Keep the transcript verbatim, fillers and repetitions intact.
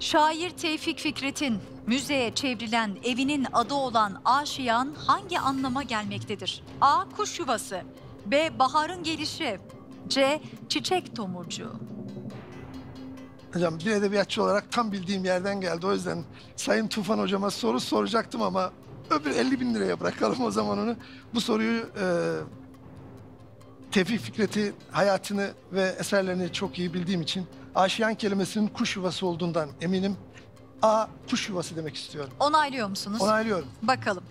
Şair Tevfik Fikret'in müzeye çevrilen evinin adı olan Aşiyan hangi anlama gelmektedir? A. Kuş yuvası, B. Baharın gelişi, C. Çiçek tomurcuğu. Hocam bir edebiyatçı olarak tam bildiğim yerden geldi. O yüzden Sayın Tufan hocama soru soracaktım ama öbür elli bin liraya bırakalım o zaman onu. Bu soruyu e, Tevfik Fikret'i, hayatını ve eserlerini çok iyi bildiğim için Aşiyan kelimesinin kuş yuvası olduğundan eminim. A. Kuş yuvası demek istiyorum. Onaylıyor musunuz? Onaylıyorum. Bakalım.